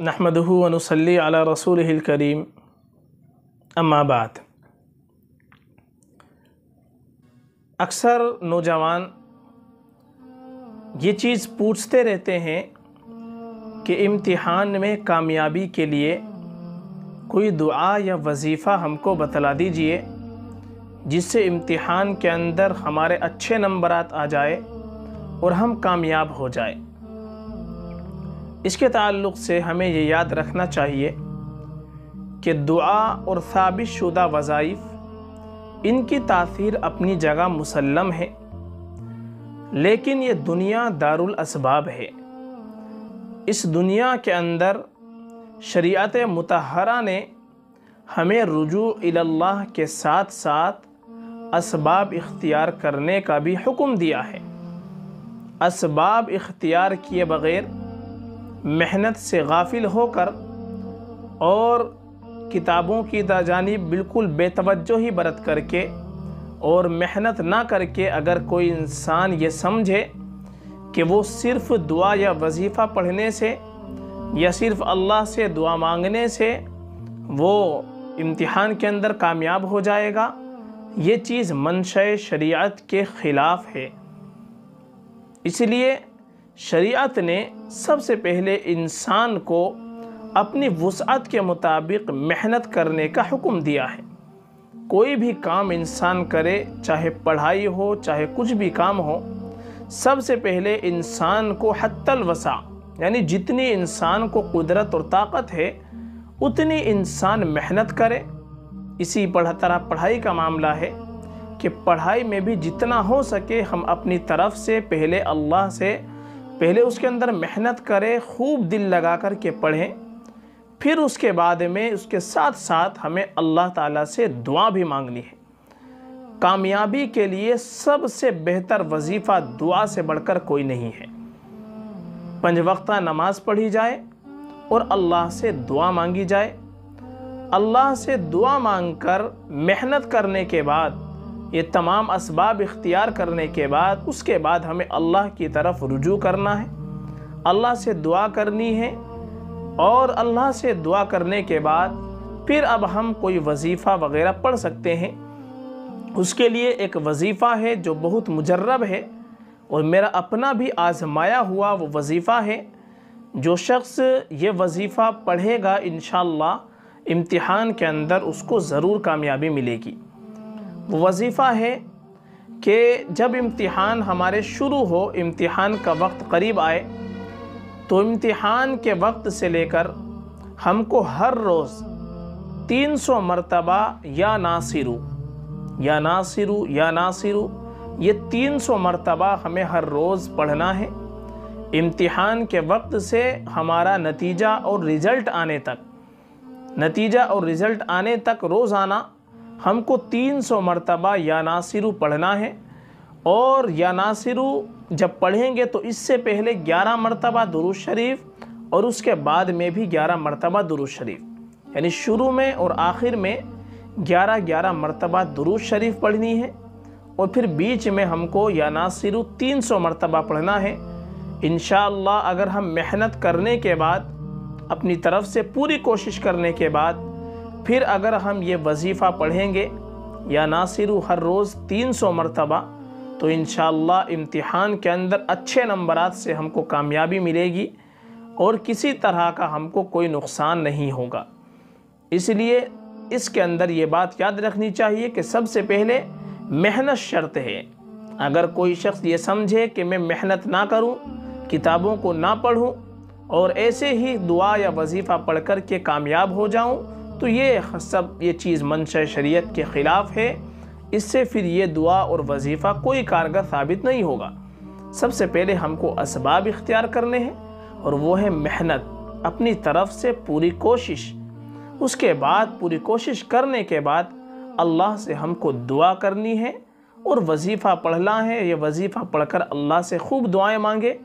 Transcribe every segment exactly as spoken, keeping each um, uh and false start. नहमदुहु व नुसल्ली अला रसूलिहिल करीम, अम्मा बाद। अक्सर नौजवान ये चीज़ पूछते रहते हैं कि इम्तिहान में कामयाबी के लिए कोई दुआ या वजीफ़ा हमको बतला दीजिए जिससे इम्तिहान के अंदर हमारे अच्छे नंबरात आ जाए और हम कामयाब हो जाए। इसके ताल्लुक़ से हमें ये याद रखना चाहिए कि दुआ और साबित शुदा वज़ाइफ़ इनकी तासीर अपनी जगह मुसल्लम है, लेकिन ये दुनिया दारुल असबाब है। इस दुनिया के अंदर शरीयत मुतहरा ने हमें रुजू इल्लाह के साथ साथ असबाब इख्तियार करने का भी हुक्म दिया है। असबाब इख्तियार किए बग़ैर मेहनत से गाफिल होकर और किताबों की जानिब बिल्कुल बेतवज्जो ही बरत करके और मेहनत ना करके अगर कोई इंसान ये समझे कि वो सिर्फ़ दुआ या वजीफ़ा पढ़ने से या सिर्फ़ अल्लाह से दुआ मांगने से वो इम्तिहान के अंदर कामयाब हो जाएगा, ये चीज़ मंशा शरीयत के ख़िलाफ़ है। इसलिए शरीयत ने सबसे पहले इंसान को अपनी वुसअत के मुताबिक मेहनत करने का हुक्म दिया है। कोई भी काम इंसान करे, चाहे पढ़ाई हो चाहे कुछ भी काम हो, सबसे पहले इंसान को हत्तल वसा यानी जितनी इंसान को कुदरत और ताकत है उतनी इंसान मेहनत करे। इसी तरह पढ़ाई का मामला है कि पढ़ाई में भी जितना हो सके हम अपनी तरफ से पहले अल्लाह से पहले उसके अंदर मेहनत करें, खूब दिल लगा कर के पढ़ें, फिर उसके बाद में उसके साथ साथ हमें अल्लाह ताला से दुआ भी मांगनी है। कामयाबी के लिए सबसे बेहतर वजीफ़ा दुआ से बढ़कर कोई नहीं है। पंज वक्ता नमाज पढ़ी जाए और अल्लाह से दुआ मांगी जाए। अल्लाह से दुआ मांगकर मेहनत करने के बाद, ये तमाम असबाब इख्तियार करने के बाद, उसके बाद हमें अल्लाह की तरफ रुजू करना है, अल्लाह से दुआ करनी है। और अल्लाह से दुआ करने के बाद फिर अब हम कोई वजीफ़ा वग़ैरह पढ़ सकते हैं। उसके लिए एक वजीफ़ा है जो बहुत मुजर्रब है और मेरा अपना भी आजमाया हुआ वो वजीफ़ा है। जो शख्स ये वजीफ़ा पढ़ेगा इंशाअल्लाह इम्तिहान के अंदर उसको ज़रूर कामयाबी मिलेगी। वो वजीफ़ा है कि जब इम्तिहान हमारे शुरू हो, इम्तिहान का वक्त करीब आए, तो इम्तिहान के वक्त से लेकर हमको हर रोज़ तीन सौ मरतबा या नासिरू या नासिरू या नासिरू ये तीन सौ मरतबा हमें हर रोज़ पढ़ना है। इम्तिहान के वक्त से हमारा नतीजा और रिज़ल्ट आने तक नतीजा और रिज़ल्ट आने तक रोज़ाना हमको तीन सौ मरतबा या नासिरू पढ़ना है। और या नासिरू जब पढ़ेंगे तो इससे पहले ग्यारह मरतबा दुरूद शरीफ और उसके बाद में भी ग्यारह मरतबा दुरूद शरीफ, यानी शुरू में और आखिर में ग्यारह ग्यारह मरतबा दुरूद शरीफ पढ़नी है। और फिर बीच में हमको या नासिरू तीन सौ मरतबा पढ़ना है। इंशाअल्लाह अगर हम मेहनत करने के बाद, अपनी तरफ से पूरी कोशिश करने के बाद, फिर अगर हम ये वजीफ़ा पढ़ेंगे या नासिरू हर रोज़ तीन सौ मरतबा, तो इंशाअल्लाह इम्तिहान के अंदर अच्छे नंबरात से हमको कामयाबी मिलेगी और किसी तरह का हमको कोई नुकसान नहीं होगा। इसलिए इसके अंदर ये बात याद रखनी चाहिए कि सबसे पहले मेहनत शर्त है। अगर कोई शख्स ये समझे कि मैं मेहनत ना करूं, किताबों को ना पढूं और ऐसे ही दुआ या वजीफ़ा पढ़कर के कामयाब हो जाऊं, तो ये सब ये चीज़ मंशा शरीयत के ख़िलाफ़ है। इससे फिर ये दुआ और वजीफ़ा कोई कारगर साबित नहीं होगा। सबसे पहले हमको असबाब इख्तियार करने हैं और वो है मेहनत, अपनी तरफ से पूरी कोशिश। उसके बाद पूरी कोशिश करने के बाद अल्लाह से हमको दुआ करनी है और वजीफ़ा पढ़ना है। ये वजीफ़ा पढ़कर अल्लाह से खूब दुआएं मांगे,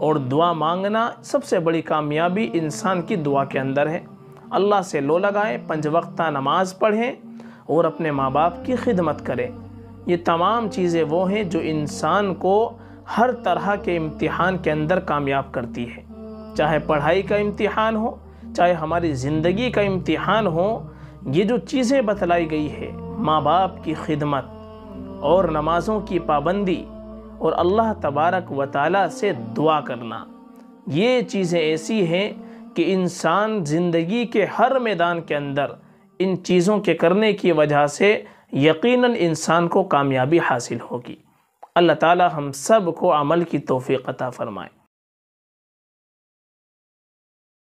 और दुआ मांगना सबसे बड़ी कामयाबी इंसान की दुआ के अंदर है। अल्लाह से लो लगाएं, पंज वक्ता नमाज़ पढ़ें और अपने माँ बाप की खिदमत करें। ये तमाम चीज़ें वो हैं जो इंसान को हर तरह के इम्तिहान के अंदर कामयाब करती है, चाहे पढ़ाई का इम्तिहान हो, चाहे हमारी ज़िंदगी का इम्तिहान हो। ये जो चीज़ें बतलाई गई है, माँ बाप की खिदमत और नमाज़ों की पाबंदी और अल्लाह तबारक व तआला से दुआ करना, ये चीज़ें ऐसी हैं कि इंसान ज़िंदगी के हर मैदान के अंदर इन चीज़ों के करने की वजह से यकीनन इंसान को कामयाबी हासिल होगी। अल्लाह ताला हम सब को अमल की तौफीक अता फ़रमाए।